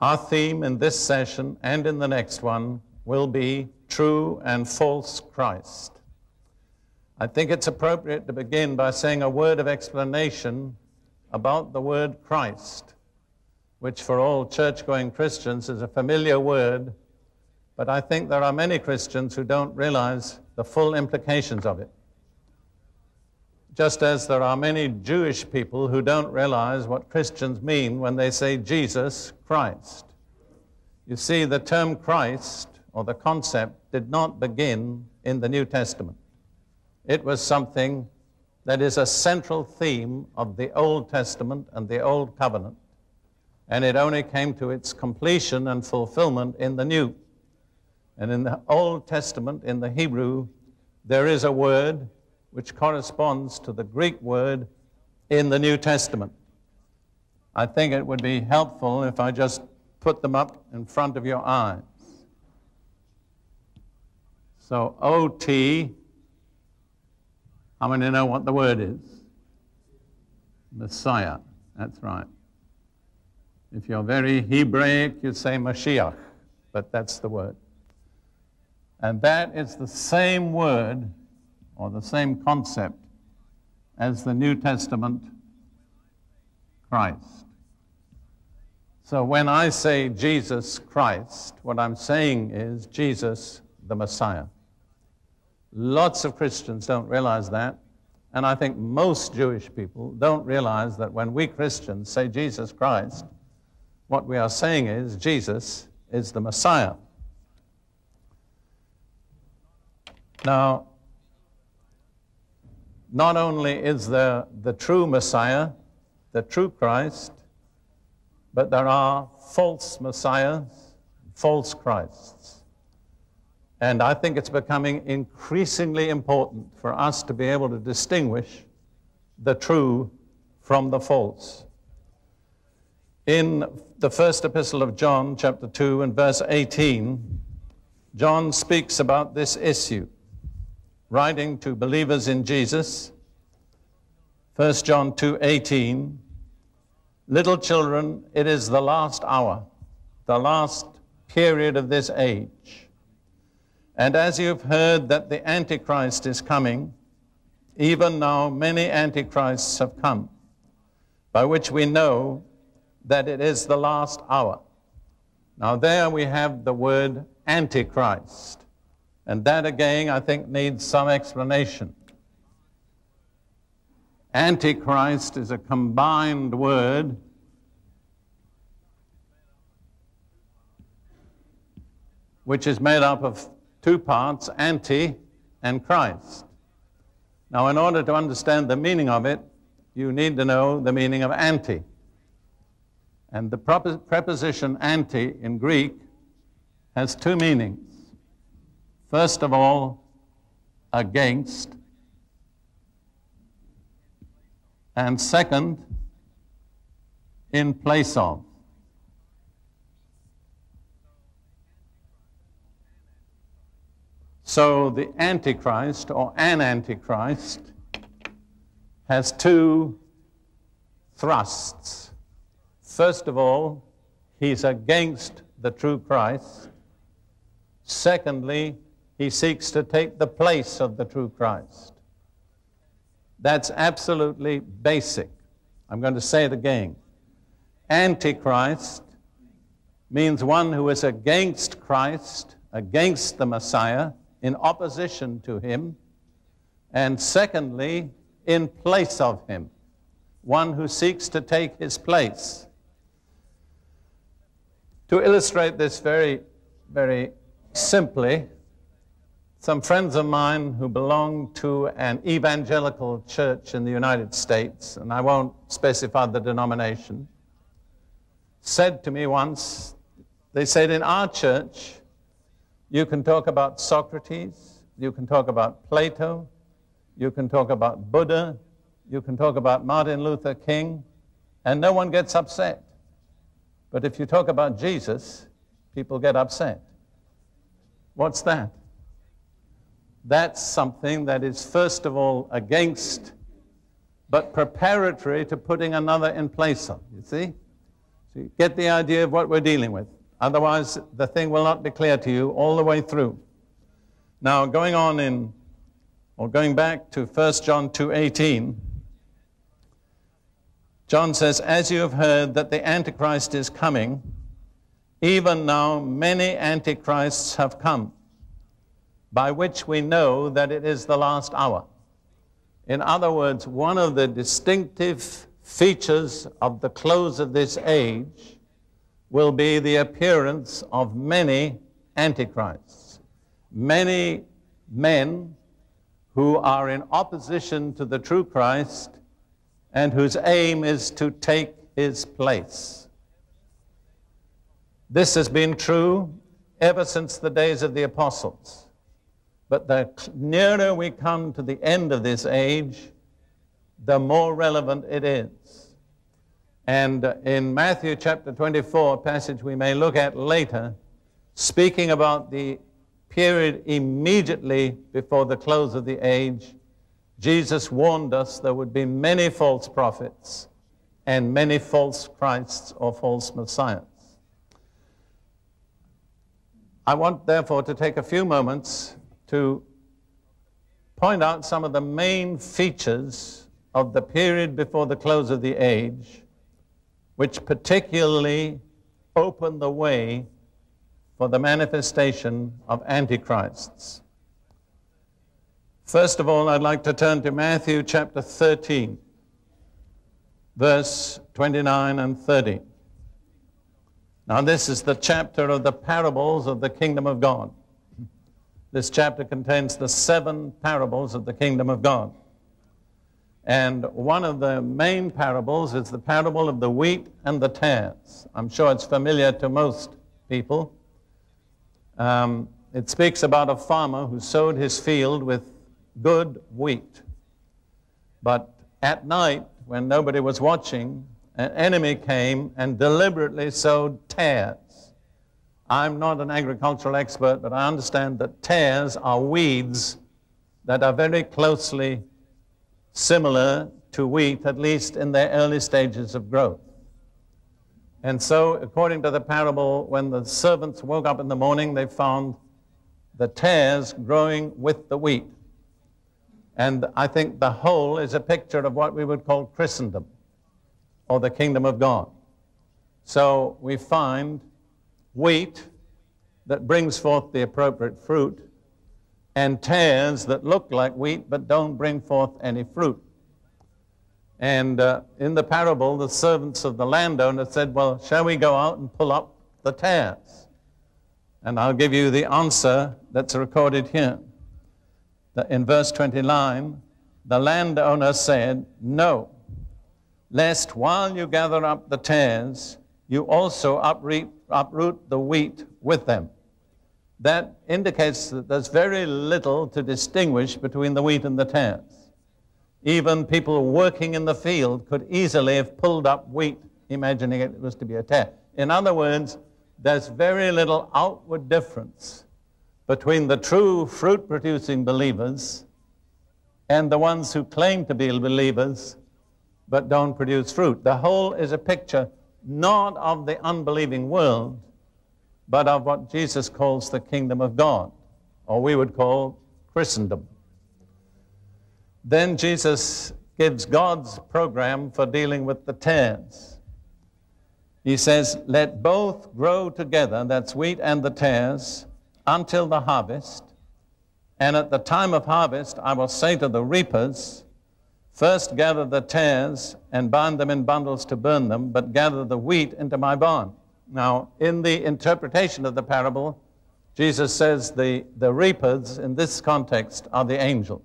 Our theme in this session and in the next one will be true and false Christ. I think it's appropriate to begin by saying a word of explanation about the word Christ, which for all church-going Christians is a familiar word, but I think there are many Christians who don't realize the full implications of it. Just as there are many Jewish people who don't realize what Christians mean when they say Jesus Christ. You see, the term Christ, or the concept, did not begin in the New Testament. It was something that is a central theme of the Old Testament and the Old Covenant, and it only came to its completion and fulfillment in the New. And in the Old Testament, in the Hebrew, there is a word which corresponds to the Greek word in the New Testament. I think it would be helpful if I just put them up in front of your eyes. So O-T, how many know what the word is? Messiah, that's right. If you're very Hebraic, you say Mashiach, but that's the word. And that is the same word or the same concept as the New Testament Christ. So when I say Jesus Christ, what I'm saying is Jesus the Messiah. Lots of Christians don't realize that, and I think most Jewish people don't realize that when we Christians say Jesus Christ, what we are saying is Jesus is the Messiah. Now, not only is there the true Messiah, the true Christ, but there are false messiahs, false Christs. And I think it's becoming increasingly important for us to be able to distinguish the true from the false. In the first epistle of John, chapter 2 and verse 18, John speaks about this issue, writing to believers in Jesus. 1 John 2:18, little children, it is the last hour, the last period of this age. And as you've heard that the Antichrist is coming, even now many Antichrists have come, by which we know that it is the last hour. Now there we have the word Antichrist. And that, again, I think needs some explanation. Antichrist is a combined word which is made up of two parts, anti and Christ. Now, in order to understand the meaning of it, you need to know the meaning of anti. And the preposition anti in Greek has two meanings. First of all, against, and second, in place of. So the Antichrist, or an Antichrist, has two thrusts. First of all, he's against the true Christ. Secondly, he seeks to take the place of the true Christ. That's absolutely basic. I'm going to say it again. Antichrist means one who is against Christ, against the Messiah, in opposition to him, and secondly, in place of him, one who seeks to take his place. To illustrate this very, very simply, some friends of mine who belong to an evangelical church in the United States, and I won't specify the denomination, said to me once, they said, in our church, you can talk about Socrates, you can talk about Plato, you can talk about Buddha, you can talk about Martin Luther King, and no one gets upset. But if you talk about Jesus, people get upset. What's that? That's something that is first of all against, but preparatory to putting another in place of, you see? So you get the idea of what we're dealing with. Otherwise, the thing will not be clear to you all the way through. Now, going back to 1 John 2:18, John says, "As you have heard that the Antichrist is coming, even now many antichrists have come, by which we know that it is the last hour." In other words, one of the distinctive features of the close of this age will be the appearance of many antichrists, many men who are in opposition to the true Christ and whose aim is to take his place. This has been true ever since the days of the apostles. But the nearer we come to the end of this age, the more relevant it is. And in Matthew chapter 24, a passage we may look at later, speaking about the period immediately before the close of the age, Jesus warned us there would be many false prophets and many false Christs or false messiahs. I want, therefore, to take a few moments to point out some of the main features of the period before the close of the age, which particularly open the way for the manifestation of antichrists. First of all, I'd like to turn to Matthew chapter 13, verse 29 and 30. Now, this is the chapter of the parables of the kingdom of God. This chapter contains the 7 parables of the kingdom of God. And one of the main parables is the parable of the wheat and the tares. I'm sure it's familiar to most people. It speaks about a farmer who sowed his field with good wheat. But at night, when nobody was watching, an enemy came and deliberately sowed tares. I'm not an agricultural expert, but I understand that tares are weeds that are very closely similar to wheat, at least in their early stages of growth. And so, according to the parable, when the servants woke up in the morning, they found the tares growing with the wheat. And I think the whole is a picture of what we would call Christendom, or the kingdom of God. So we find wheat that brings forth the appropriate fruit, and tares that look like wheat but don't bring forth any fruit. And in the parable, the servants of the landowner said, "Well, shall we go out and pull up the tares?" And I'll give you the answer that's recorded here. In verse 29, the landowner said, "No, lest while you gather up the tares, you also uproot the wheat with them." That indicates that there's very little to distinguish between the wheat and the tares. Even people working in the field could easily have pulled up wheat, imagining it was to be a tare. In other words, there's very little outward difference between the true fruit-producing believers and the ones who claim to be believers but don't produce fruit. The whole is a picture not of the unbelieving world, but of what Jesus calls the kingdom of God, or we would call Christendom. Then Jesus gives God's program for dealing with the tares. He says, "Let both grow together," that's wheat and the tares, "until the harvest. And at the time of harvest, I will say to the reapers, first gather the tares and bind them in bundles to burn them, but gather the wheat into my barn." Now, in the interpretation of the parable, Jesus says the reapers in this context are the angels.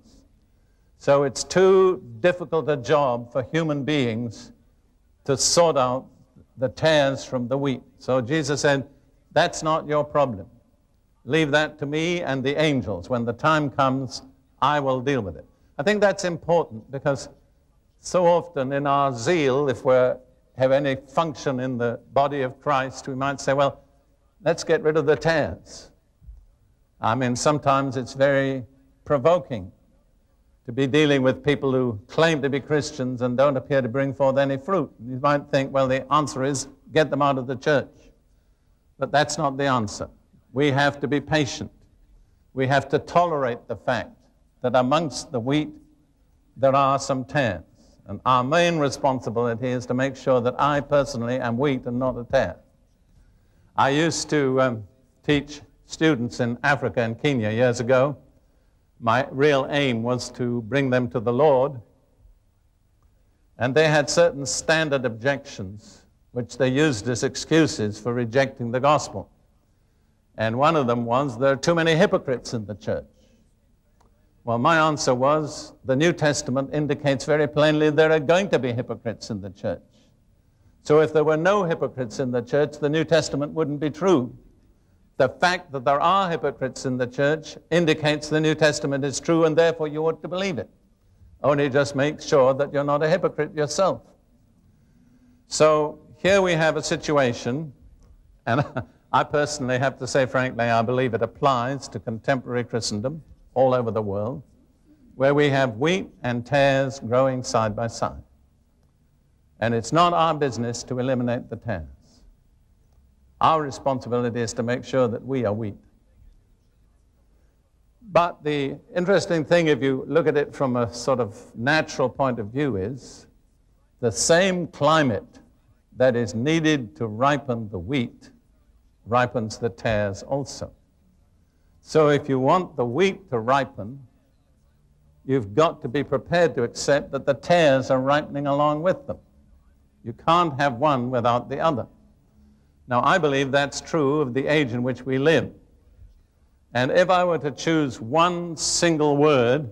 So it's too difficult a job for human beings to sort out the tares from the wheat. So Jesus said, "That's not your problem. Leave that to me and the angels. When the time comes, I will deal with it." I think that's important because so often in our zeal, if we have any function in the body of Christ, we might say, "Well, let's get rid of the tares." I mean, sometimes it's very provoking to be dealing with people who claim to be Christians and don't appear to bring forth any fruit. You might think, well, the answer is get them out of the church. But that's not the answer. We have to be patient. We have to tolerate the fact that amongst the wheat there are some tares. And our main responsibility is to make sure that I personally am wheat and not a tare. I used to teach students in Africa and Kenya years ago. My real aim was to bring them to the Lord. And they had certain standard objections which they used as excuses for rejecting the gospel. And one of them was, there are too many hypocrites in the church. Well, my answer was, the New Testament indicates very plainly there are going to be hypocrites in the church. So if there were no hypocrites in the church, the New Testament wouldn't be true. The fact that there are hypocrites in the church indicates the New Testament is true, and therefore you ought to believe it. Only just make sure that you're not a hypocrite yourself. So here we have a situation, and I personally have to say frankly, I believe it applies to contemporary Christendom all over the world, where we have wheat and tares growing side by side. And it's not our business to eliminate the tares. Our responsibility is to make sure that we are wheat. But the interesting thing, if you look at it from a sort of natural point of view, is the same climate that is needed to ripen the wheat ripens the tares also. So if you want the wheat to ripen, you've got to be prepared to accept that the tares are ripening along with them. You can't have one without the other. Now, I believe that's true of the age in which we live. And if I were to choose one single word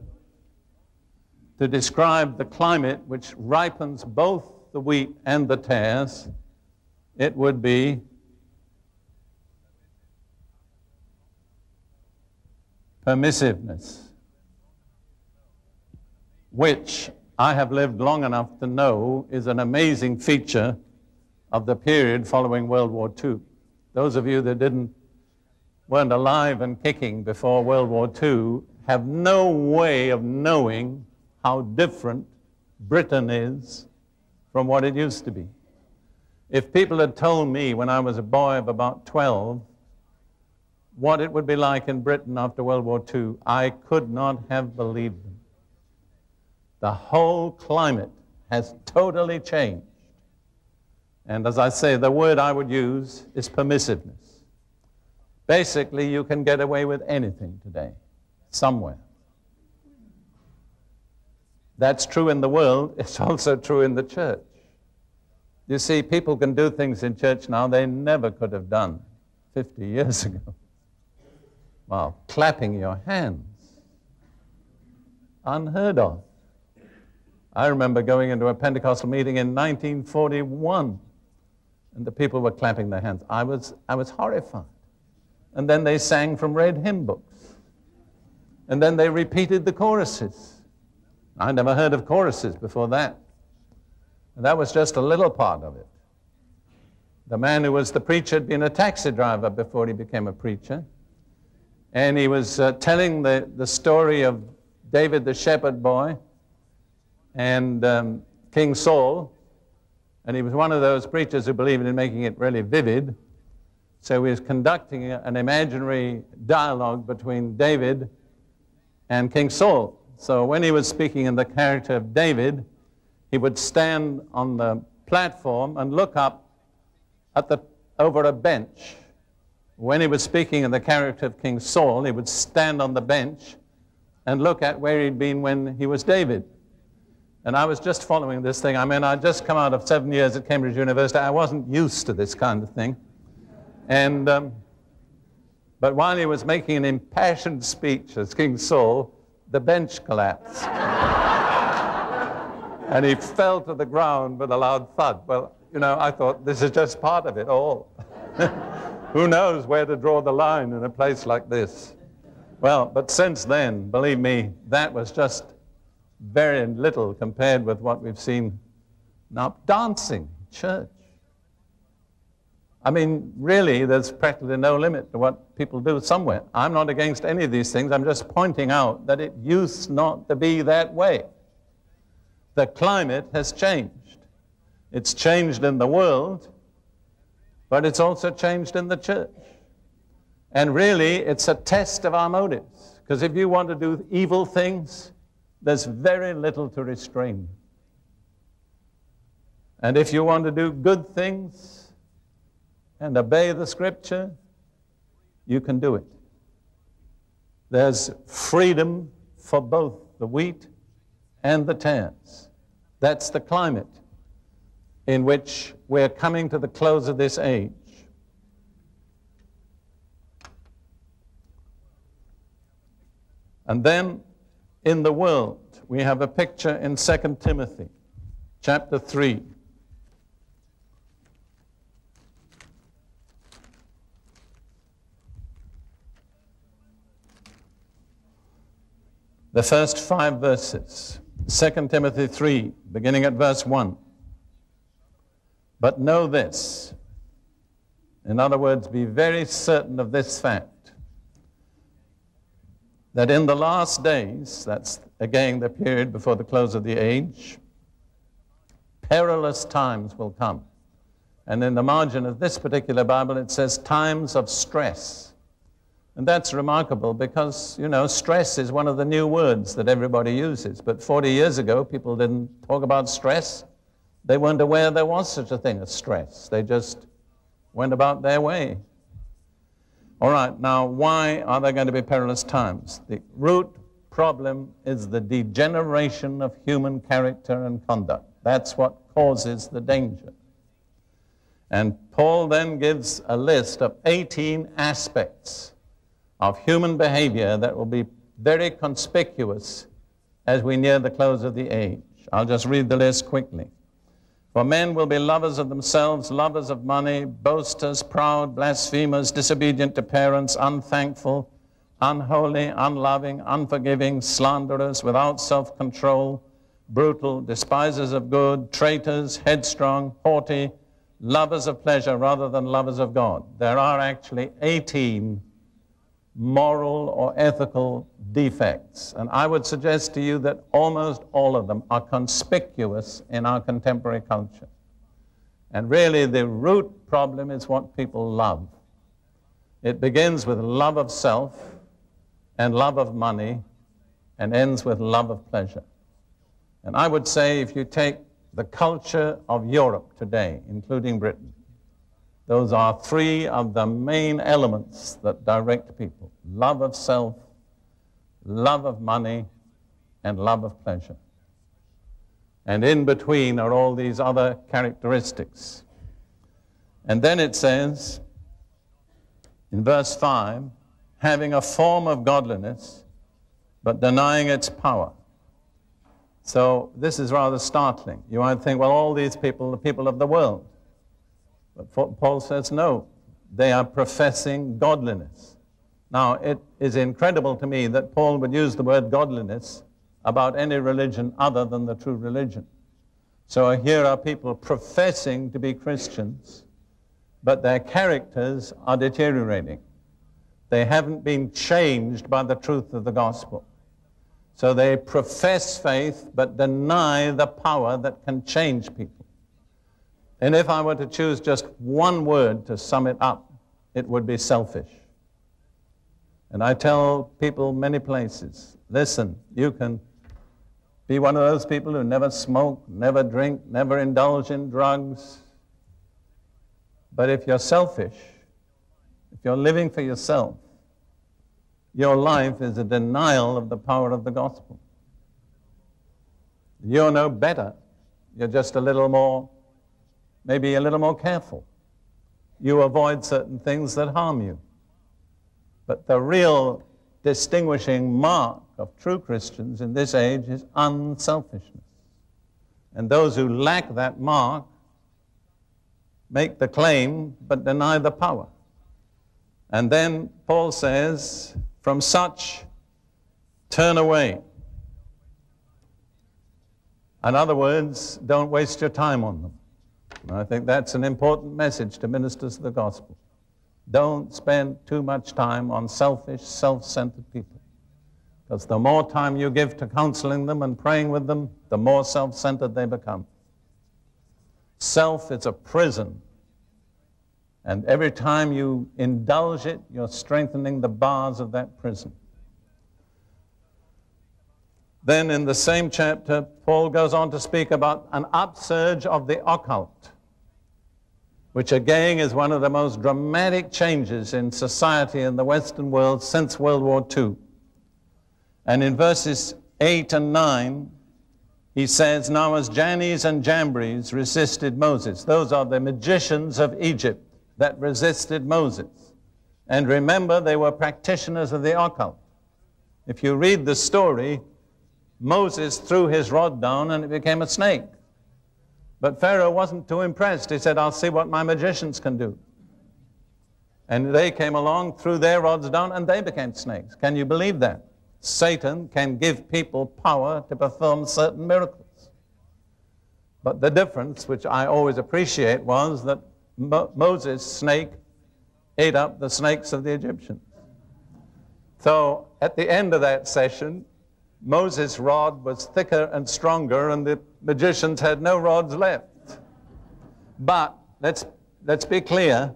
to describe the climate which ripens both the wheat and the tares, it would be permissiveness, which I have lived long enough to know is an amazing feature of the period following World War II. Those of you that weren't alive and kicking before World War II have no way of knowing how different Britain is from what it used to be. If people had told me when I was a boy of about 12 what it would be like in Britain after World War II, I could not have believed them. The whole climate has totally changed. And as I say, the word I would use is permissiveness. Basically, you can get away with anything today, somewhere. That's true in the world. It's also true in the church. You see, people can do things in church now they never could have done 50 years ago. Wow, clapping your hands. Unheard of. I remember going into a Pentecostal meeting in 1941, and the people were clapping their hands. I was horrified. And then they sang from red hymn books. And then they repeated the choruses. I never heard of choruses before that. And that was just a little part of it. The man who was the preacher had been a taxi driver before he became a preacher. And he was telling the story of David the shepherd boy and King Saul, and he was one of those preachers who believed in making it really vivid. So he was conducting an imaginary dialogue between David and King Saul. So when he was speaking in the character of David, he would stand on the platform and look up at over a bench. When he was speaking in the character of King Saul, he would stand on the bench and look at where he'd been when he was David. And I was just following this thing. I mean, I'd just come out of 7 years at Cambridge University. I wasn't used to this kind of thing. And, but while he was making an impassioned speech as King Saul, the bench collapsed. And he fell to the ground with a loud thud. Well, you know, I thought, this is just part of it all. Who knows where to draw the line in a place like this? Well, but since then, believe me, that was just very little compared with what we've seen now. Dancing, church. I mean, really, there's practically no limit to what people do somewhere. I'm not against any of these things. I'm just pointing out that it used not to be that way. The climate has changed. It's changed in the world. but it's also changed in the church. And really, it's a test of our motives. Because if you want to do evil things, there's very little to restrain. And if you want to do good things and obey the Scripture, you can do it. There's freedom for both the wheat and the tares. That's the climate in which we're coming to the close of this age. And then in the world, we have a picture in 2 Timothy, chapter 3. The first 5 verses, 2 Timothy 3, beginning at verse 1. But know this, in other words, be very certain of this fact, that in the last days, that's again the period before the close of the age, perilous times will come. And in the margin of this particular Bible, it says times of stress. And that's remarkable because, you know, stress is one of the new words that everybody uses. But 40 years ago, people didn't talk about stress. They weren't aware there was such a thing as stress. They just went about their way. All right, now, why are there going to be perilous times? The root problem is the degeneration of human character and conduct. That's what causes the danger. And Paul then gives a list of 18 aspects of human behavior that will be very conspicuous as we near the close of the age. I'll just read the list quickly. For men will be lovers of themselves, lovers of money, boasters, proud, blasphemers, disobedient to parents, unthankful, unholy, unloving, unforgiving, slanderers, without self-control, brutal, despisers of good, traitors, headstrong, haughty, lovers of pleasure rather than lovers of God. There are actually 18 moral or ethical defects. And I would suggest to you that almost all of them are conspicuous in our contemporary culture. And really the root problem is what people love. It begins with love of self and love of money and ends with love of pleasure. And I would say if you take the culture of Europe today, including Britain, those are 3 of the main elements that direct people. Love of self, love of money, and love of pleasure. And in between are all these other characteristics. And then it says, in verse 5, having a form of godliness, but denying its power. So this is rather startling. You might think, well, all these people, the people of the world. But Paul says, no, they are professing godliness. Now, it is incredible to me that Paul would use the word godliness about any religion other than the true religion. So here are people professing to be Christians, but their characters are deteriorating. They haven't been changed by the truth of the gospel. So they profess faith, but deny the power that can change people. And if I were to choose just one word to sum it up, it would be selfish. And I tell people many places, listen, you can be one of those people who never smoke, never drink, never indulge in drugs. But if you're selfish, if you're living for yourself, your life is a denial of the power of the gospel. You're no better. You're just a little more, maybe a little more careful. You avoid certain things that harm you. But the real distinguishing mark of true Christians in this age is unselfishness. And those who lack that mark make the claim but deny the power. And then Paul says, from such, turn away. In other words, don't waste your time on them. And I think that's an important message to ministers of the gospel. Don't spend too much time on selfish, self-centered people. Because the more time you give to counseling them and praying with them, the more self-centered they become. Self is a prison And every time you indulge it, you're strengthening the bars of that prison. Then in the same chapter, Paul goes on to speak about an upsurge of the occult, which again is one of the most dramatic changes in society in the Western world since World War II. And in verses 8 and 9, he says, "Now as Jannes and Jambres resisted Moses," those are the magicians of Egypt that resisted Moses. And remember, they were practitioners of the occult. If you read the story, Moses threw his rod down and it became a snake. But Pharaoh wasn't too impressed. He said, "I'll see what my magicians can do." And they came along, threw their rods down, and they became snakes. Can you believe that? Satan can give people power to perform certain miracles. But the difference, which I always appreciate, was that Moses' snake ate up the snakes of the Egyptians. So at the end of that session, Moses' rod was thicker and stronger, and the magicians had no rods left. But let's be clear,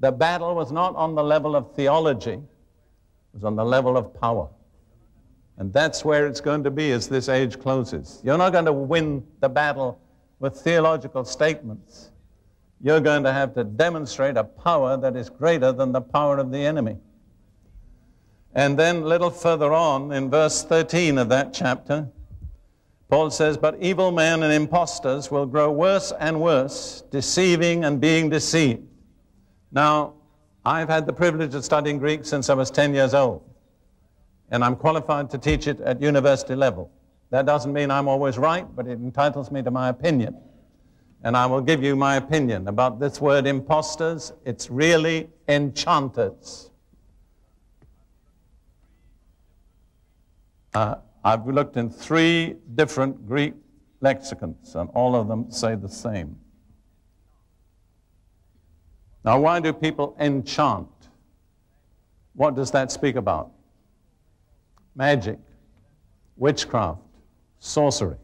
the battle was not on the level of theology, it was on the level of power. And that's where it's going to be as this age closes. You're not going to win the battle with theological statements. You're going to have to demonstrate a power that is greater than the power of the enemy. And then a little further on, in verse 13 of that chapter, Paul says, "But evil men and impostors will grow worse and worse, deceiving and being deceived." Now, I've had the privilege of studying Greek since I was 10 years old, and I'm qualified to teach it at university level. That doesn't mean I'm always right, but it entitles me to my opinion. And I will give you my opinion about this word impostors. It's really enchanters. I've looked in 3 different Greek lexicons, and all of them say the same. Now, why do people enchant? What does that speak about? Magic, witchcraft, sorcery.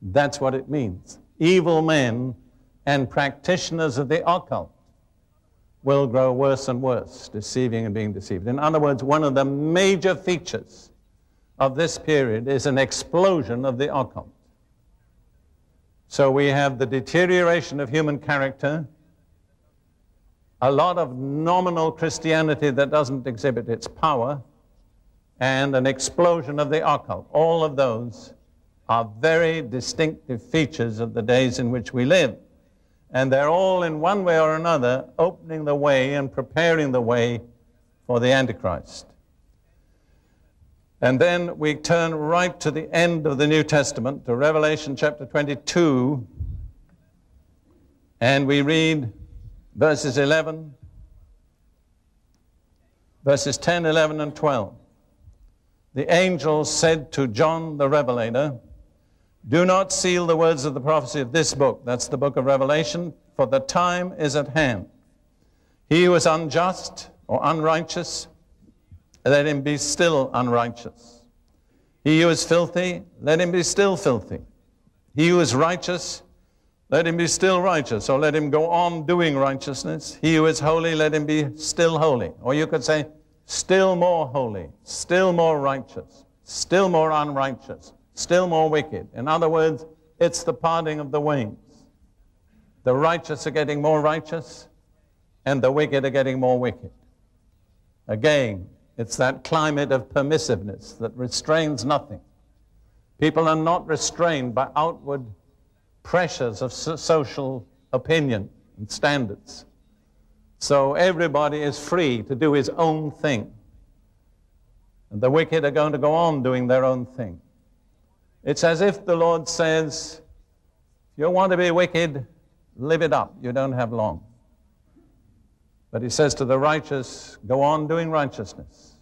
That's what it means. Evil men and practitioners of the occult will grow worse and worse, deceiving and being deceived. In other words, one of the major features of this period is an explosion of the occult. So we have the deterioration of human character, a lot of nominal Christianity that doesn't exhibit its power, and an explosion of the occult. All of those are very distinctive features of the days in which we live. And they're all, in one way or another, opening the way and preparing the way for the Antichrist. And then we turn right to the end of the New Testament, to Revelation chapter 22, and we read verses 11, verses 10, 11, and 12. "The angel said to John the Revelator, 'Do not seal the words of the prophecy of this book,'" that's the book of Revelation, "'for the time is at hand. He who is unjust or unrighteous, let him be still unrighteous. He who is filthy, let him be still filthy. He who is righteous, let him be still righteous, or let him go on doing righteousness. He who is holy, let him be still holy." Or you could say, still more holy, still more righteous, still more unrighteous, still more wicked. In other words, it's the parting of the ways. The righteous are getting more righteous, and the wicked are getting more wicked. Again, it's that climate of permissiveness that restrains nothing. People are not restrained by outward pressures of social opinion and standards. So everybody is free to do his own thing. And the wicked are going to go on doing their own thing. It's as if the Lord says, if you want to be wicked, live it up. You don't have long. But he says to the righteous, go on doing righteousness.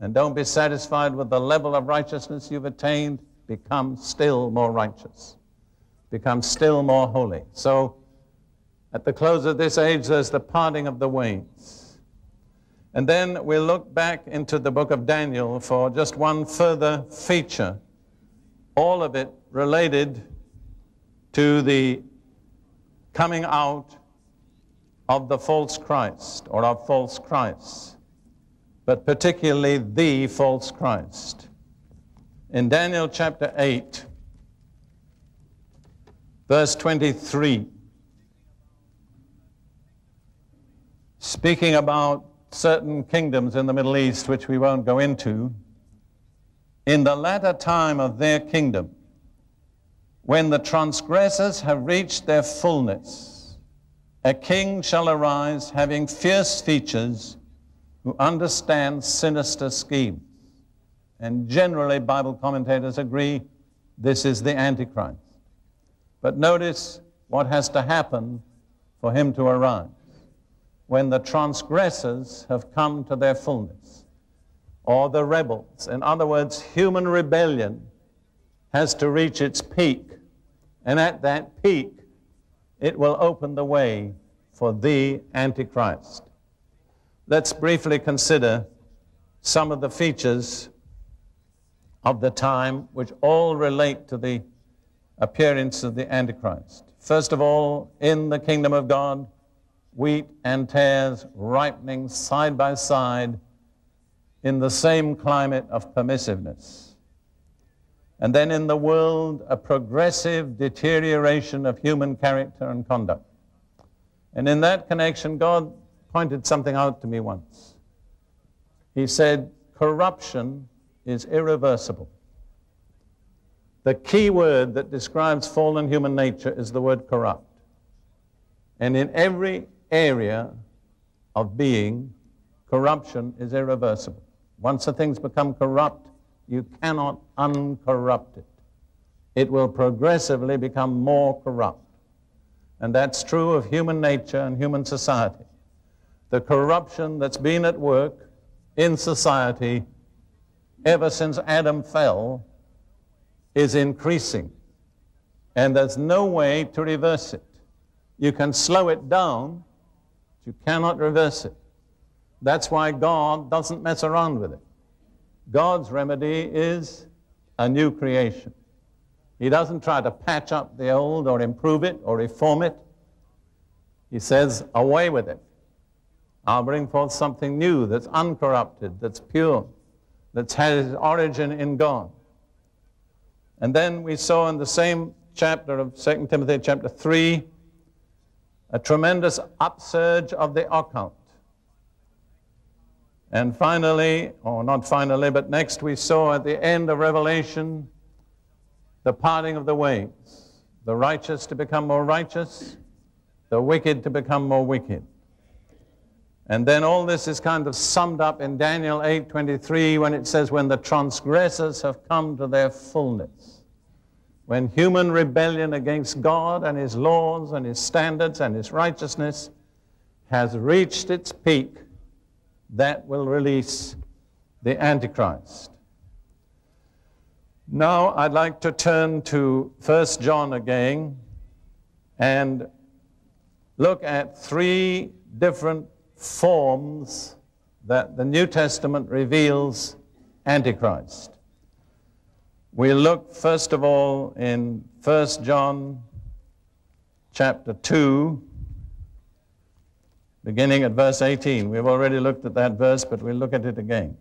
And don't be satisfied with the level of righteousness you've attained. Become still more righteous. Become still more holy. So at the close of this age, there's the parting of the ways. And then we'll look back into the book of Daniel for just one further feature, all of it related to the coming out of the false Christ or of false Christs, but particularly the false Christ. In Daniel chapter 8, verse 23, speaking about certain kingdoms in the Middle East, which we won't go into, in the latter time of their kingdom, when the transgressors have reached their fullness, a king shall arise having fierce features, who understands sinister schemes. And generally, Bible commentators agree this is the Antichrist. But notice what has to happen for him to arise. When the transgressors have come to their fullness, or the rebels. In other words, human rebellion has to reach its peak, and at that peak, it will open the way for the Antichrist. Let's briefly consider some of the features of the time which all relate to the appearance of the Antichrist. First of all, in the kingdom of God, wheat and tares ripening side by side in the same climate of permissiveness. And then in the world, a progressive deterioration of human character and conduct. And in that connection, God pointed something out to me once. He said, corruption is irreversible. The key word that describes fallen human nature is the word corrupt. And in every area of being, corruption is irreversible. Once the things become corrupt, you cannot uncorrupt it. It will progressively become more corrupt. And that's true of human nature and human society. The corruption that's been at work in society ever since Adam fell is increasing. And there's no way to reverse it. You can slow it down, but you cannot reverse it. That's why God doesn't mess around with it. God's remedy is a new creation. He doesn't try to patch up the old or improve it or reform it. He says, away with it. I'll bring forth something new that's uncorrupted, that's pure, that has its origin in God. And then we saw in the same chapter of 2 Timothy chapter 3, a tremendous upsurge of the occult. And finally, or not finally, but next we saw at the end of Revelation, the parting of the ways, the righteous to become more righteous, the wicked to become more wicked. And then all this is kind of summed up in Daniel 8:23 when it says, when the transgressors have come to their fullness. When human rebellion against God and His laws and His standards and His righteousness has reached its peak, that will release the Antichrist. Now I'd like to turn to 1 John again and look at three different forms that the New Testament reveals Antichrist. We look, first of all, in 1 John chapter 2, beginning at verse 18. We've already looked at that verse, but we'll look at it again.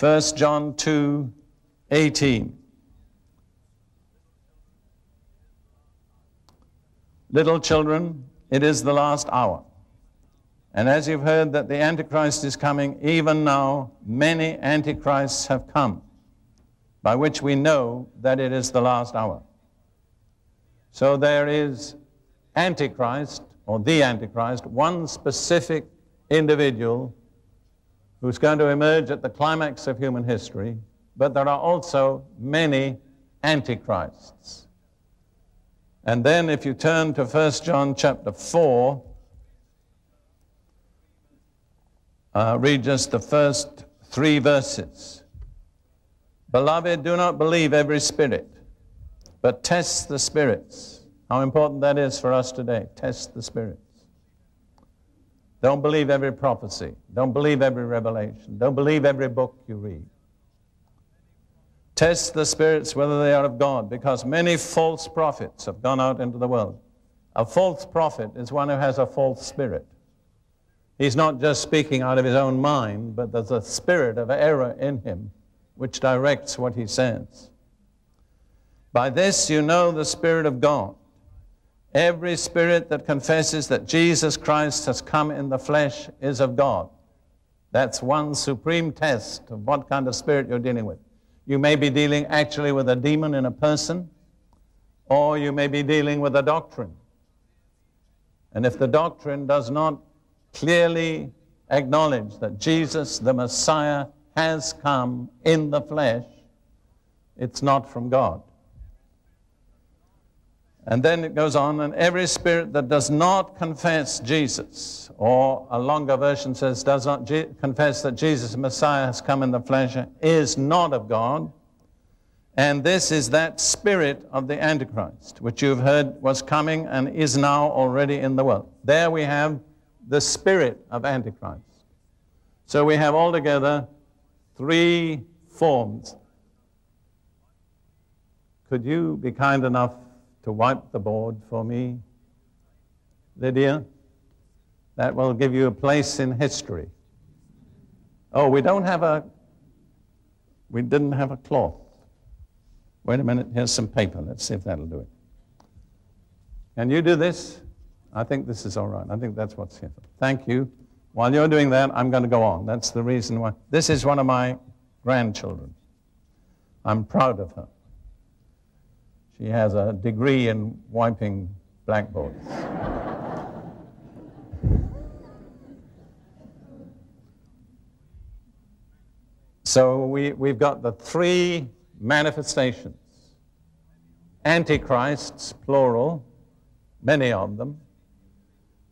1 John 2, 18. Little children, it is the last hour. And as you've heard that the Antichrist is coming, even now many Antichrists have come, by which we know that it is the last hour. So there is Antichrist, or the Antichrist, one specific individual who's going to emerge at the climax of human history, but there are also many Antichrists. And then if you turn to 1 John chapter 4, read just the first three verses. Beloved, do not believe every spirit, but test the spirits. How important that is for us today. Test the spirits. Don't believe every prophecy. Don't believe every revelation. Don't believe every book you read. Test the spirits whether they are of God, because many false prophets have gone out into the world. A false prophet is one who has a false spirit. He's not just speaking out of his own mind, but there's a spirit of error in him which directs what he says. By this you know the Spirit of God. Every spirit that confesses that Jesus Christ has come in the flesh is of God. That's one supreme test of what kind of spirit you're dealing with. You may be dealing actually with a demon in a person, or you may be dealing with a doctrine. And if the doctrine does not clearly acknowledge that Jesus, the Messiah, has come in the flesh, it's not from God. And then it goes on, and every spirit that does not confess Jesus, or a longer version says, does not confess that Jesus, Messiah, has come in the flesh, is not of God. And this is that spirit of the Antichrist, which you've heard was coming and is now already in the world. There we have the spirit of Antichrist. So we have altogether three forms. Could you be kind enough to wipe the board for me, Lydia? That will give you a place in history. Oh, we didn't have a cloth. Wait a minute, here's some paper. Let's see if that'll do it. Can you do this? I think this is all right. I think that's what's here. Thank you. While you're doing that, I'm going to go on. That's the reason why. This is one of my grandchildren. I'm proud of her. She has a degree in wiping blackboards. So we've got the three manifestations. Antichrists, plural, many of them.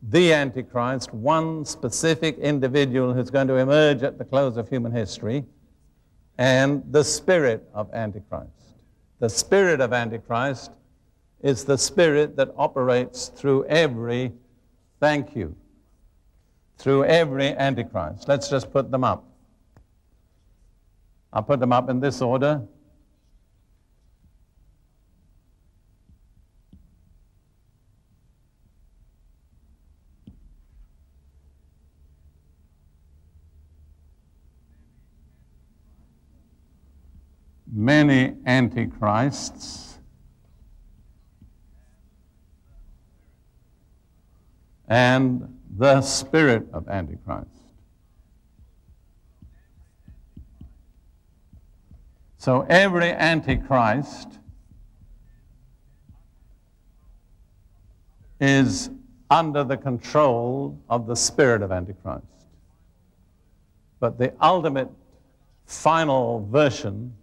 The Antichrist, one specific individual who's going to emerge at the close of human history, and the spirit of Antichrist. The spirit of Antichrist is the spirit that operates through every, thank you, through every Antichrist. Let's just put them up. I'll put them up in this order. Many antichrists, and the spirit of Antichrist. So every antichrist is under the control of the spirit of Antichrist. But the ultimate final version,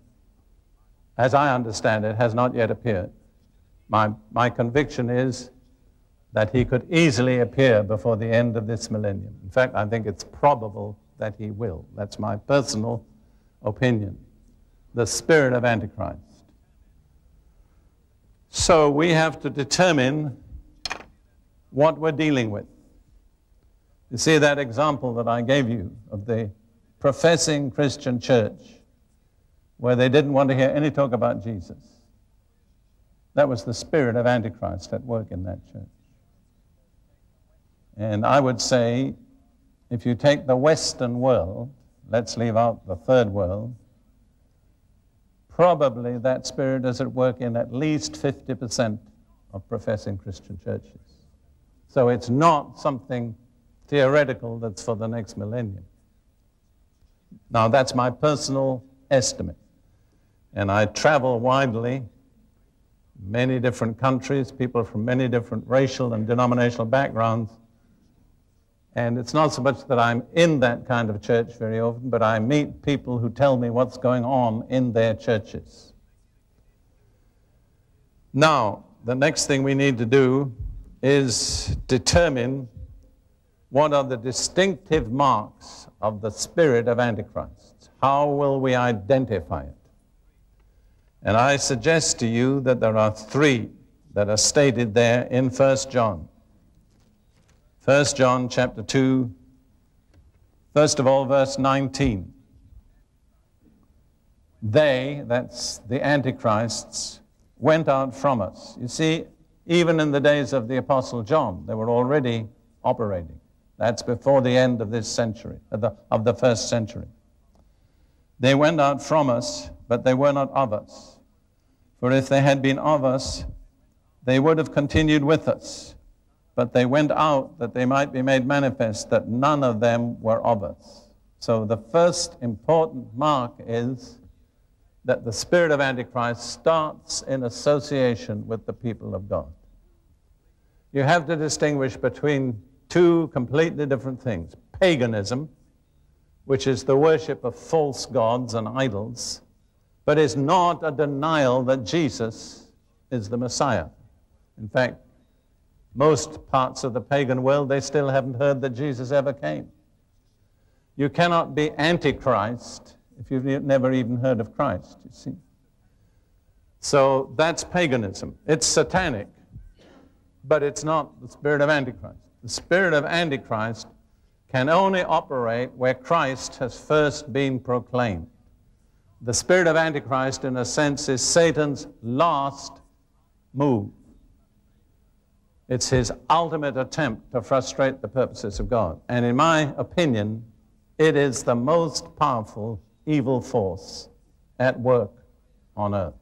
as I understand it, has not yet appeared. My conviction is that he could easily appear before the end of this millennium. In fact, I think it's probable that he will. That's my personal opinion. The spirit of Antichrist. So we have to determine what we're dealing with. You see that example that I gave you of the professing Christian church, where they didn't want to hear any talk about Jesus. That was the spirit of Antichrist at work in that church. And I would say, if you take the Western world, let's leave out the third world, probably that spirit is at work in at least 50% of professing Christian churches. So it's not something theoretical that's for the next millennium. Now, that's my personal estimate. And I travel widely, many different countries, people from many different racial and denominational backgrounds. And it's not so much that I'm in that kind of church very often, but I meet people who tell me what's going on in their churches. Now, the next thing we need to do is determine what are the distinctive marks of the spirit of Antichrist. How will we identify it? And I suggest to you that there are three that are stated there in 1 John. 1 John chapter 2, first of all, verse 19. They, that's the antichrists, went out from us. You see, Even in the days of the Apostle John, they were already operating. That's before the end of this century, of the first century. They went out from us, but they were not of us. For if they had been of us, they would have continued with us. But they went out that they might be made manifest that none of them were of us. So the first important mark is that the spirit of Antichrist starts in association with the people of God. You have to distinguish between two completely different things. Paganism, which is the worship of false gods and idols, but is not a denial that Jesus is the Messiah. In fact, most parts of the pagan world, they still haven't heard that Jesus ever came. You cannot be Antichrist if you've never even heard of Christ, you see. So that's paganism. It's satanic, but it's not the spirit of Antichrist. The spirit of Antichrist can only operate where Christ has first been proclaimed. The spirit of Antichrist, in a sense, is Satan's last move. It's his ultimate attempt to frustrate the purposes of God. And in my opinion, it is the most powerful evil force at work on earth.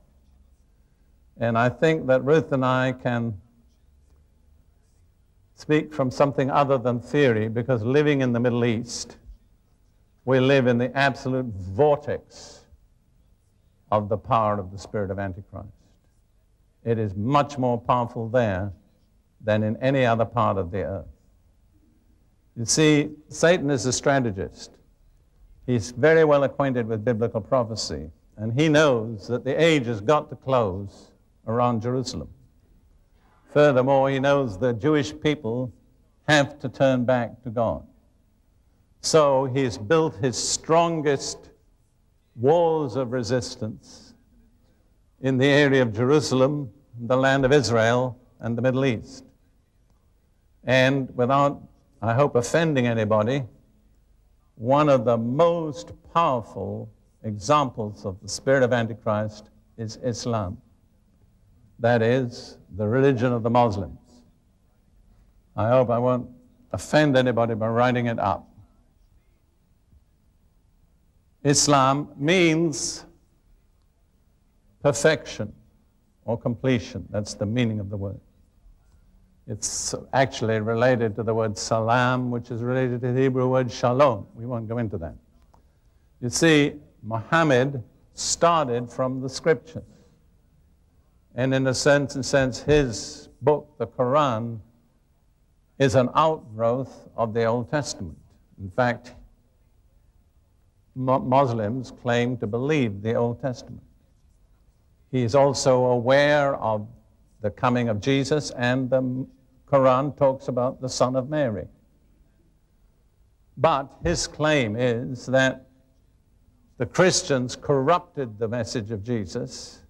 And I think that Ruth and I can speak from something other than theory, because living in the Middle East, we live in the absolute vortex of the power of the spirit of Antichrist. It is much more powerful there than in any other part of the earth. You see, Satan is a strategist. He's very well acquainted with biblical prophecy, and he knows that the age has got to close around Jerusalem. Furthermore, he knows the Jewish people have to turn back to God. So he's built his strongest walls of resistance in the area of Jerusalem, the land of Israel, and the Middle East. And without, I hope, offending anybody, one of the most powerful examples of the spirit of Antichrist is Islam. That is the religion of the Muslims. I hope I won't offend anybody by writing it up. Islam means perfection or completion. That's the meaning of the word. It's actually related to the word salam, which is related to the Hebrew word shalom. We won't go into that. You see, Muhammad started from the scriptures. And in a sense, his book, the Quran, is an outgrowth of the Old Testament. In fact, Muslims claim to believe the Old Testament. He is also aware of the coming of Jesus, and the Quran talks about the Son of Mary. But his claim is that the Christians corrupted the message of Jesus,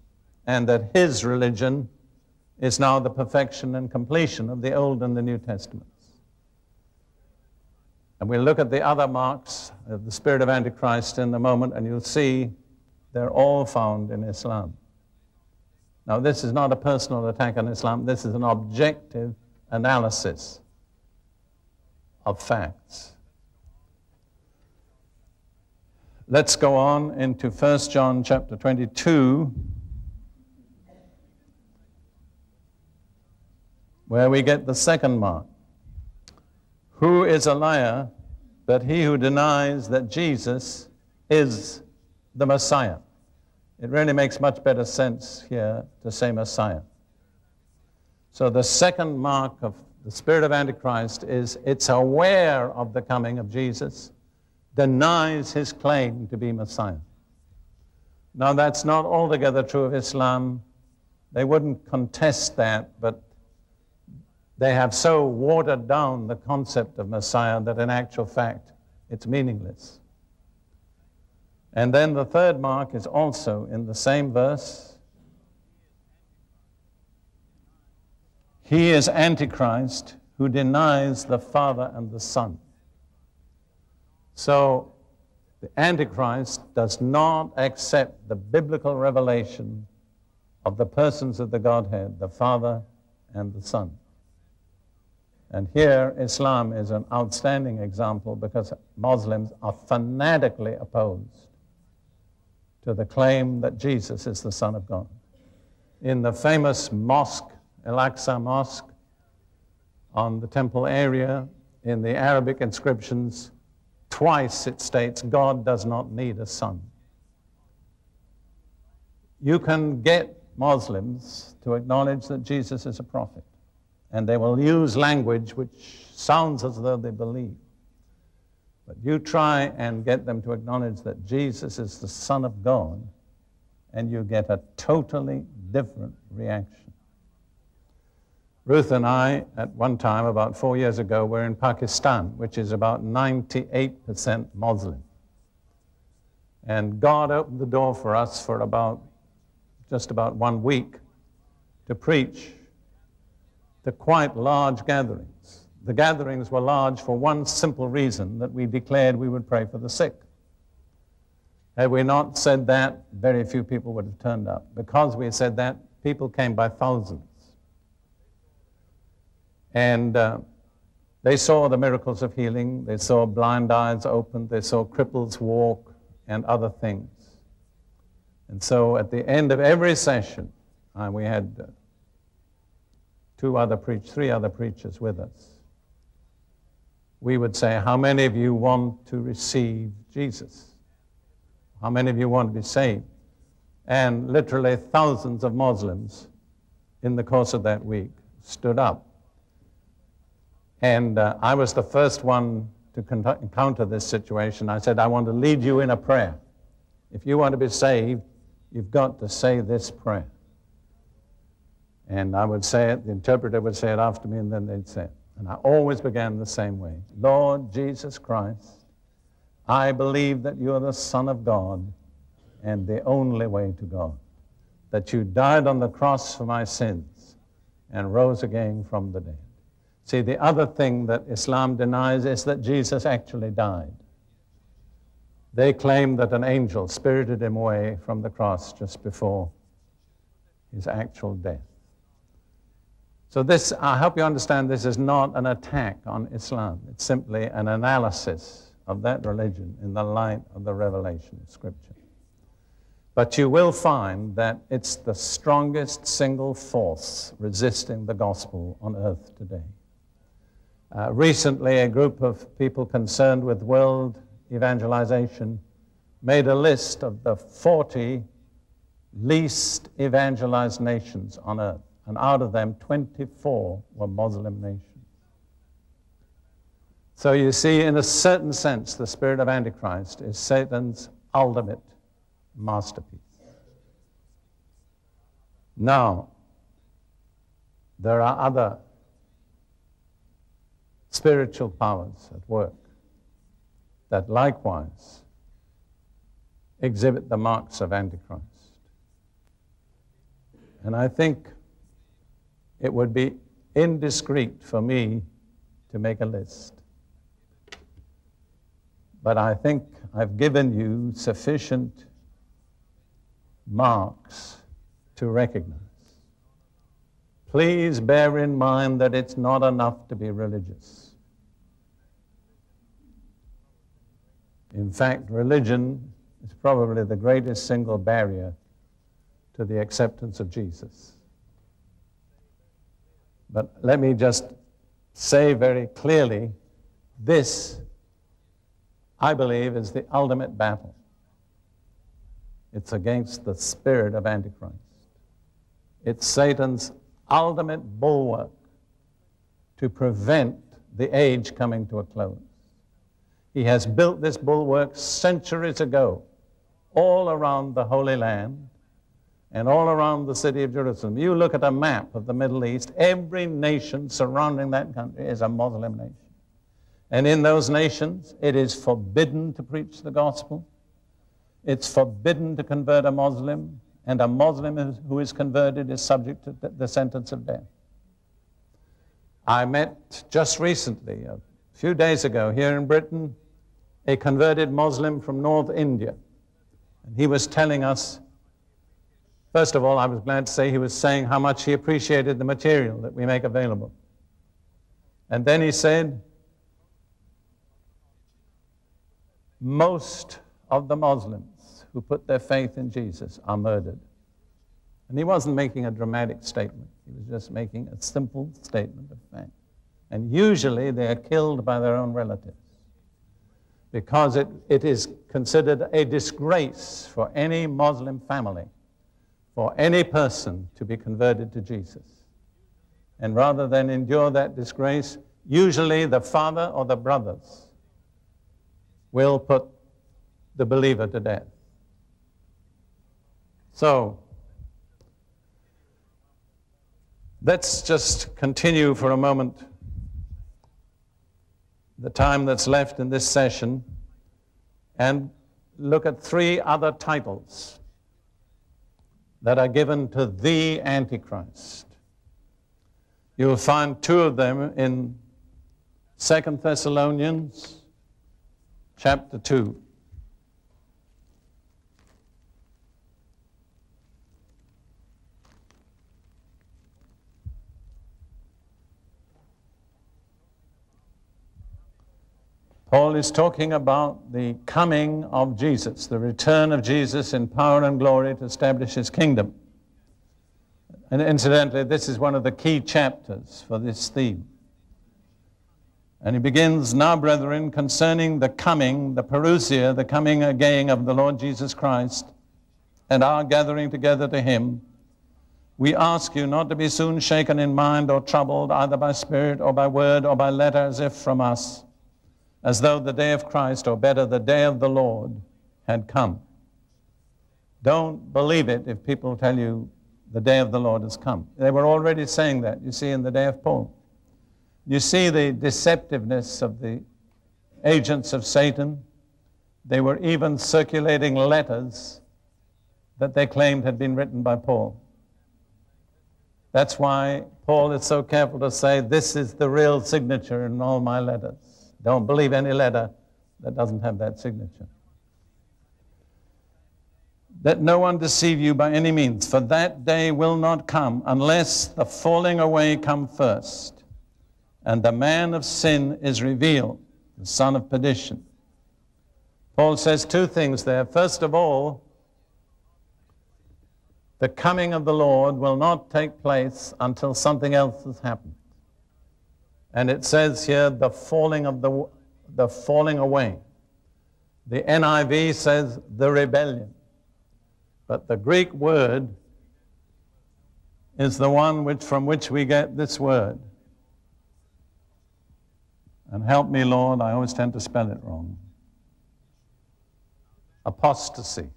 and that his religion is now the perfection and completion of the Old and the New Testaments. And we'll look at the other marks of the spirit of Antichrist in a moment, and you'll see they're all found in Islam. Now, this is not a personal attack on Islam. This is an objective analysis of facts. Let's go on into 1 John chapter 22, where we get the second mark. Who is a liar but he who denies that Jesus is the Messiah? It really makes much better sense here to say Messiah. So the second mark of the spirit of Antichrist is it's aware of the coming of Jesus, denies his claim to be Messiah. Now, that's not altogether true of Islam. They wouldn't contest that, but they have so watered down the concept of Messiah that in actual fact, it's meaningless. And then the third mark is also in the same verse. He is Antichrist who denies the Father and the Son. So the Antichrist does not accept the biblical revelation of the persons of the Godhead, the Father and the Son. And here, Islam is an outstanding example because Muslims are fanatically opposed to the claim that Jesus is the Son of God. In the famous mosque, Al-Aqsa Mosque, on the temple area, in the Arabic inscriptions, twice it states, God does not need a son. You can get Muslims to acknowledge that Jesus is a prophet, and they will use language which sounds as though they believe. But you try and get them to acknowledge that Jesus is the Son of God, and you get a totally different reaction. Ruth and I, at one time, about 4 years ago, were in Pakistan, which is about 98% Muslim. And God opened the door for us for about, just about 1 week to preach to quite large gatherings. The gatherings were large for one simple reason, that we declared we would pray for the sick. Had we not said that, very few people would have turned up. Because we said that, people came by thousands. And they saw the miracles of healing, they saw blind eyes opened, they saw cripples walk, and other things. And so at the end of every session, we had three other preachers with us. We would say, how many of you want to receive Jesus? How many of you want to be saved? And literally thousands of Muslims in the course of that week stood up. And I was the first one to encounter this situation. I said, I want to lead you in a prayer. If you want to be saved, you've got to say this prayer. And I would say it, the interpreter would say it after me, and then they'd say it. And I always began the same way. Lord Jesus Christ, I believe that you are the Son of God and the only way to God, that you died on the cross for my sins and rose again from the dead. See, the other thing that Islam denies is that Jesus actually died. They claim that an angel spirited him away from the cross just before his actual death. So this, I hope you understand, this is not an attack on Islam. It's simply an analysis of that religion in the light of the revelation of Scripture. But you will find that it's the strongest single force resisting the gospel on earth today. Recently, a group of people concerned with world evangelization made a list of the 40 least evangelized nations on earth, and out of them, 24 were Muslim nations. So you see, in a certain sense, the spirit of Antichrist is Satan's ultimate masterpiece. Now, there are other spiritual powers at work that likewise exhibit the marks of Antichrist. And I think it would be indiscreet for me to make a list. But I think I've given you sufficient marks to recognize. Please bear in mind that it's not enough to be religious. In fact, religion is probably the greatest single barrier to the acceptance of Jesus. But let me just say very clearly, this, I believe, is the ultimate battle. It's against the spirit of Antichrist. It's Satan's ultimate bulwark to prevent the age coming to a close. He has built this bulwark centuries ago, all around the Holy Land, and all around the city of Jerusalem. You look at a map of the Middle East, every nation surrounding that country is a Muslim nation. And in those nations, it is forbidden to preach the gospel. It's forbidden to convert a Muslim, and a Muslim who is converted is subject to the sentence of death. I met just recently, a few days ago, here in Britain, a converted Muslim from North India. And he was telling us, First of all, I was glad to say he was saying how much he appreciated the material that we make available. And then he said, most of the Muslims who put their faith in Jesus are murdered. And he wasn't making a dramatic statement. He was just making a simple statement of fact. And usually they are killed by their own relatives, because it is considered a disgrace for any Muslim family, for any person to be converted to Jesus. And rather than endure that disgrace, usually the father or the brothers will put the believer to death. So, let's just continue for a moment the time that's left in this session and look at three other titles that are given to the Antichrist. You'll find two of them in 2 Thessalonians chapter 2. Paul is talking about the coming of Jesus, the return of Jesus in power and glory to establish his kingdom. And incidentally, this is one of the key chapters for this theme. And he begins, now, brethren, concerning the coming, the parousia, the coming again of the Lord Jesus Christ, and our gathering together to him, we ask you not to be soon shaken in mind or troubled, either by spirit or by word or by letter, as if from us, as though the day of Christ, or better, the day of the Lord, had come. Don't believe it if people tell you the day of the Lord has come. They were already saying that, you see, in the day of Paul. You see the deceptiveness of the agents of Satan. They were even circulating letters that they claimed had been written by Paul. That's why Paul is so careful to say, this is the real signature in all my letters. Don't believe any letter that doesn't have that signature. Let no one deceive you by any means, for that day will not come unless the falling away come first, and the man of sin is revealed, the son of perdition. Paul says two things there. First of all, the coming of the Lord will not take place until something else has happened. And it says here, the falling away. The NIV says the rebellion. But the Greek word is the one from which we get this word. And help me, Lord, I always tend to spell it wrong. Apostasy.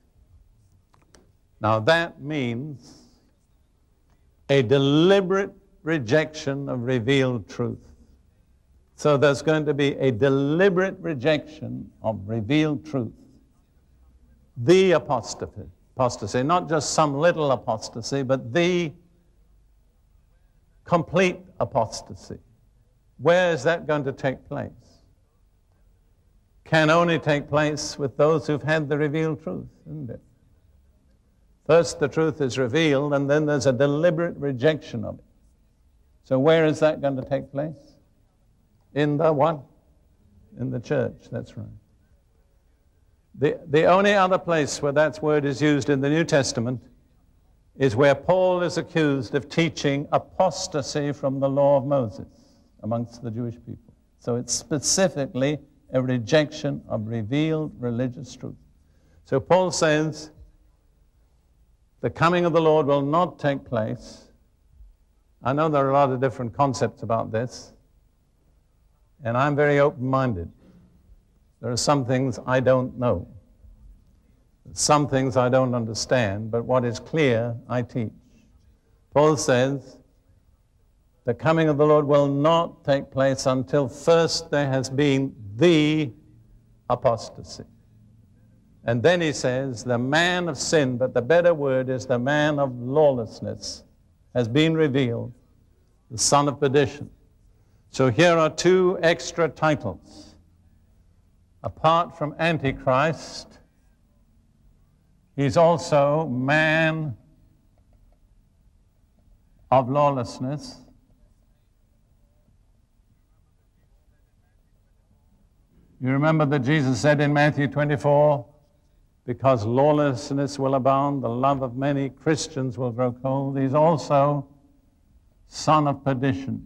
Now that means a deliberate rejection of revealed truth. So there's going to be a deliberate rejection of revealed truth. The apostasy, not just some little apostasy, but the complete apostasy. Where is that going to take place? Can only take place with those who've had the revealed truth, isn't it? First the truth is revealed, and then there's a deliberate rejection of it. So where is that going to take place? In the what? In the church, that's right. The only other place where that word is used in the New Testament is where Paul is accused of teaching apostasy from the law of Moses amongst the Jewish people. So it's specifically a rejection of revealed religious truth. So Paul says, the coming of the Lord will not take place. I know there are a lot of different concepts about this, and I'm very open-minded. There are some things I don't know. Some things I don't understand, but what is clear, I teach. Paul says, the coming of the Lord will not take place until first there has been the apostasy. And then he says, the man of sin, but the better word is the man of lawlessness, has been revealed, the son of perdition. So here are two extra titles. Apart from Antichrist, he's also man of lawlessness. You remember that Jesus said in Matthew 24, because lawlessness will abound, the love of many Christians will grow cold. He's also son of perdition.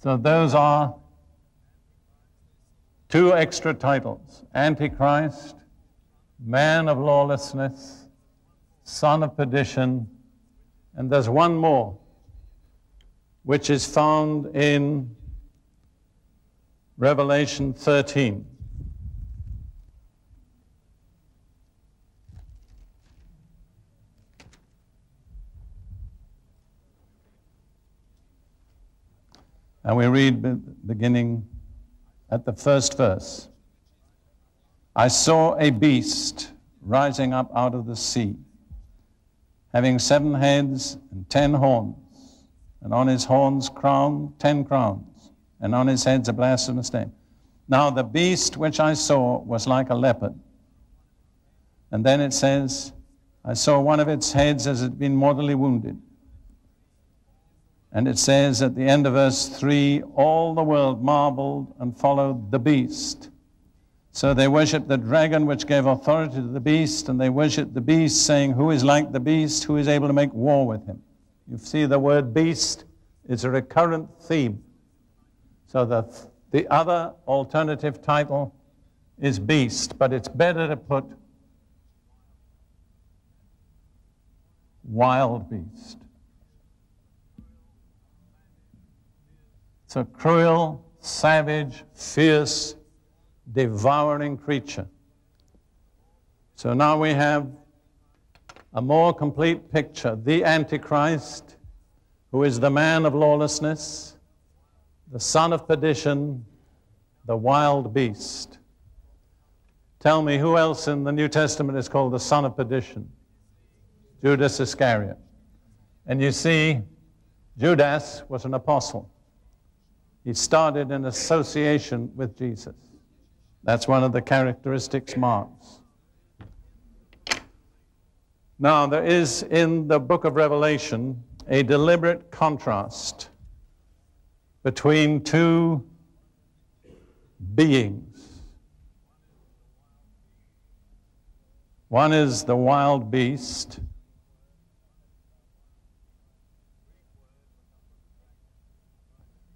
So those are two extra titles: Antichrist, man of lawlessness, son of perdition, and there's one more, which is found in Revelation 13. And we read beginning at the first verse. I saw a beast rising up out of the sea, having 7 heads and 10 horns, and on his horns 10 crowns, and on his heads a blasphemous name. Now the beast which I saw was like a leopard. And then it says, I saw one of its heads as it had been mortally wounded. And it says at the end of verse 3, all the world marveled and followed the beast. So they worshipped the dragon, which gave authority to the beast, and they worshipped the beast, saying, who is like the beast? Who is able to make war with him? You see, the word beast is a recurrent theme. So the other alternative title is beast, but it's better to put wild beast. It's a cruel, savage, fierce, devouring creature. So now we have a more complete picture. The Antichrist, who is the man of lawlessness, the son of perdition, the wild beast. Tell me, who else in the New Testament is called the son of perdition? Judas Iscariot. And you see, Judas was an apostle. He started an association with Jesus. That's one of the characteristics marks. Now, there is in the book of Revelation a deliberate contrast between two beings. One is the wild beast.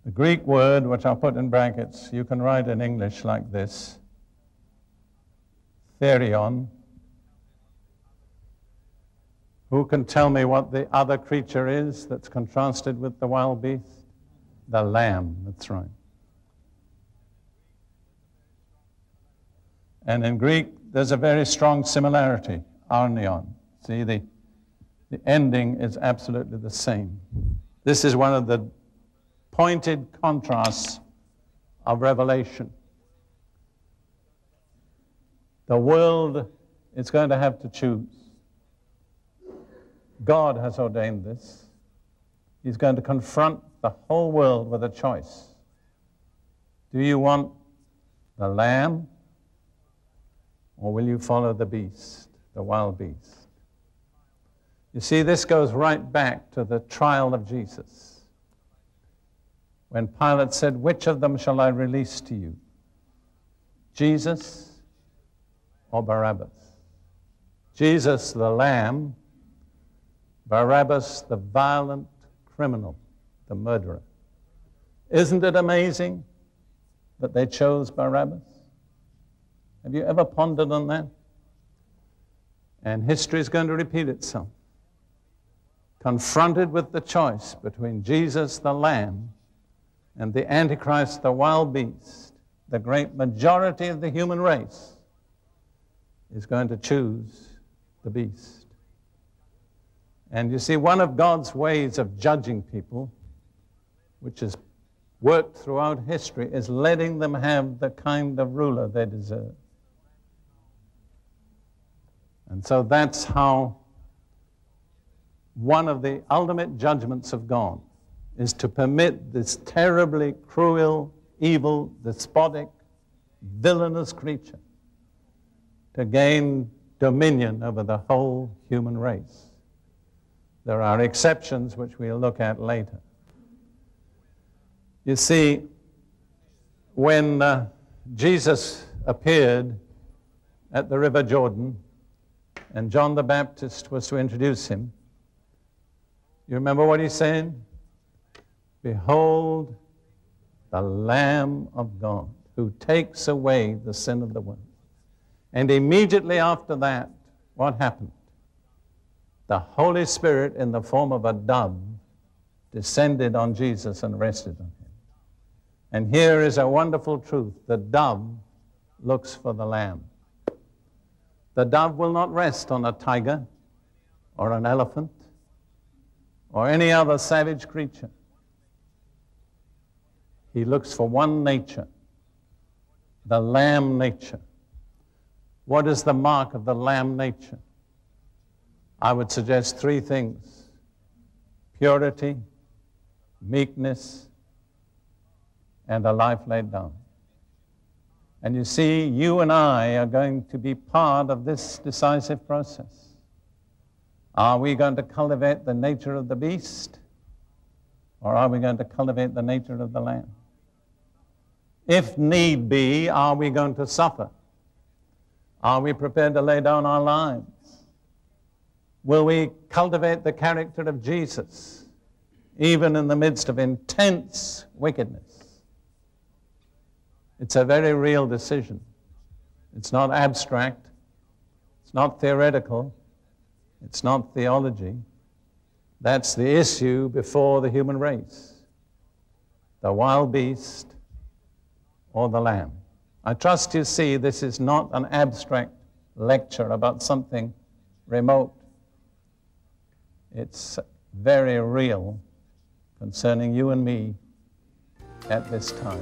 The Greek word, which I'll put in brackets, you can write in English like this, therion. Who can tell me what the other creature is that's contrasted with the wild beast? The lamb, that's right. And in Greek, there's a very strong similarity, arnion. See, the ending is absolutely the same. This is one of the pointed contrasts of Revelation. The world is going to have to choose. God has ordained this. He's going to confront the whole world with a choice. Do you want the lamb, or will you follow the beast, the wild beast? You see, this goes right back to the trial of Jesus, when Pilate said, which of them shall I release to you? Jesus or Barabbas? Jesus the lamb, Barabbas the violent criminal, the murderer. Isn't it amazing that they chose Barabbas? Have you ever pondered on that? And history is going to repeat itself. Confronted with the choice between Jesus the lamb and the Antichrist, the wild beast, the great majority of the human race is going to choose the beast. And you see, one of God's ways of judging people, which has worked throughout history, is letting them have the kind of ruler they deserve. And so that's how one of the ultimate judgments of God is to permit this terribly cruel, evil, despotic, villainous creature to gain dominion over the whole human race. There are exceptions which we'll look at later. You see, when Jesus appeared at the River Jordan and John the Baptist was to introduce him, you remember what he said? Behold, the Lamb of God, who takes away the sin of the world. And immediately after that, what happened? The Holy Spirit, in the form of a dove, descended on Jesus and rested on him. And here is a wonderful truth. The dove looks for the lamb. The dove will not rest on a tiger or an elephant or any other savage creature. He looks for one nature, the lamb nature. What is the mark of the lamb nature? I would suggest three things: purity, meekness, and a life laid down. And you see, you and I are going to be part of this decisive process. Are we going to cultivate the nature of the beast, or are we going to cultivate the nature of the lamb? If need be, are we going to suffer? Are we prepared to lay down our lives? Will we cultivate the character of Jesus, even in the midst of intense wickedness? It's a very real decision. It's not abstract. It's not theoretical. It's not theology. That's the issue before the human race: the wild beast or the lamb. I trust you see this is not an abstract lecture about something remote. It's very real concerning you and me at this time.